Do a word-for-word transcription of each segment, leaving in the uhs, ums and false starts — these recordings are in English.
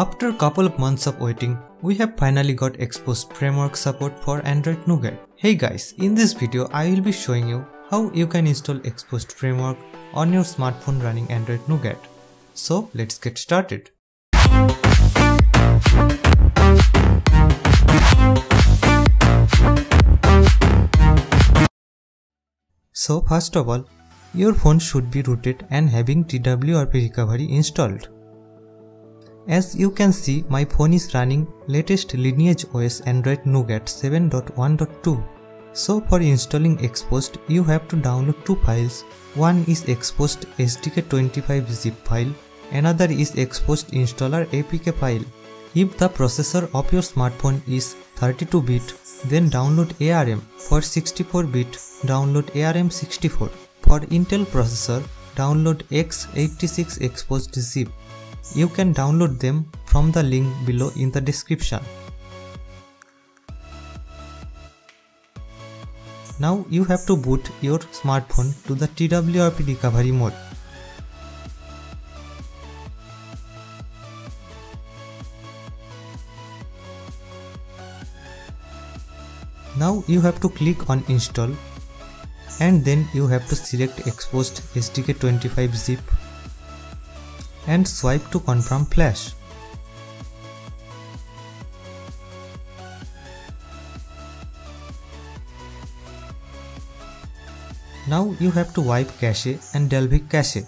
After a couple of months of waiting, we have finally got Xposed Framework support for Android Nougat. Hey guys, in this video I will be showing you how you can install Xposed Framework on your smartphone running Android Nougat. So let's get started. So first of all, your phone should be rooted and having T W R P recovery installed. As you can see, my phone is running latest Lineage O S Android Nougat seven point one point two. So for installing Xposed, you have to download two files. One is Xposed S D K twenty-five zip file, another is Xposed installer A P K file. If the processor of your smartphone is thirty-two bit, then download ARM. For sixty-four bit, download ARM sixty-four. For Intel processor, download x eighty-six Xposed zip. You can download them from the link below in the description. Now you have to boot your smartphone to the T W R P recovery mode. Now you have to click on install and then you have to select Xposed S D K twenty-five zip and swipe to confirm flash. Now you have to wipe cache and dalvik cache.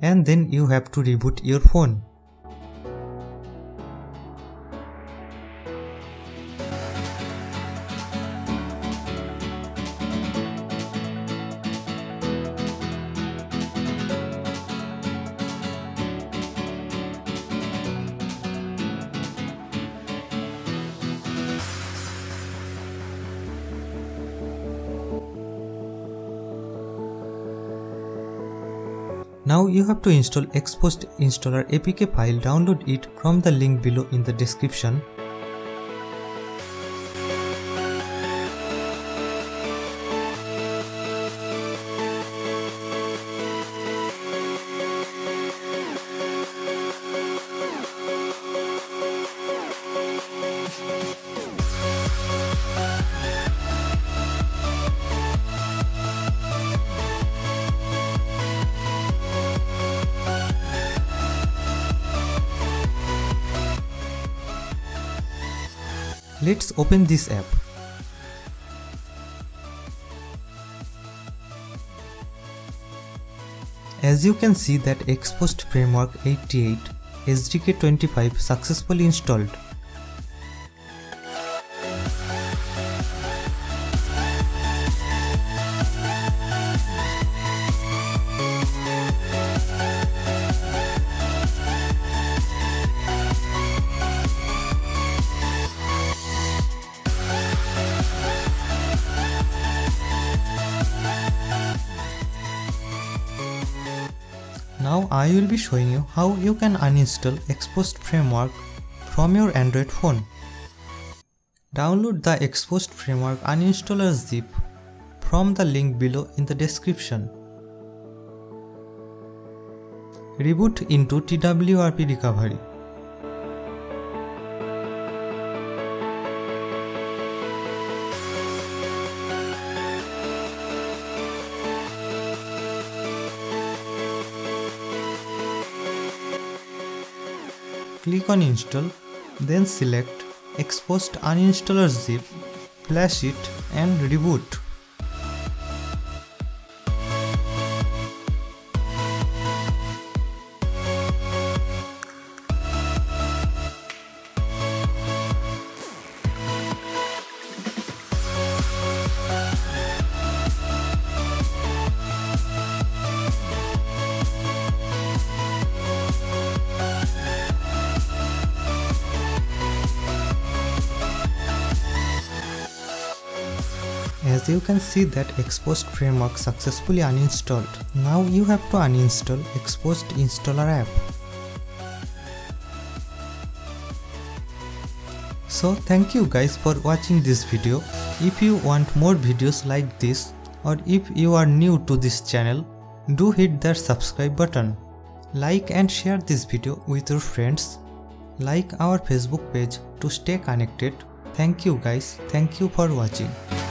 And then you have to reboot your phone. Now you have to install Xposed installer A P K file. Download it from the link below in the description. Let's open this app. As you can see that Xposed Framework eighty-eight S D K twenty-five successfully installed. Now I will be showing you how you can uninstall Xposed Framework from your Android phone. Download the Xposed Framework uninstaller zip from the link below in the description. Reboot into T W R P recovery. Click on install, then select Xposed uninstaller zip, flash it and reboot. As you can see that Xposed Framework successfully uninstalled. Now you have to uninstall Xposed installer app. So thank you guys for watching this video. If you want more videos like this or if you are new to this channel, do hit that subscribe button. Like and share this video with your friends. Like our Facebook page to stay connected. Thank you guys. Thank you for watching.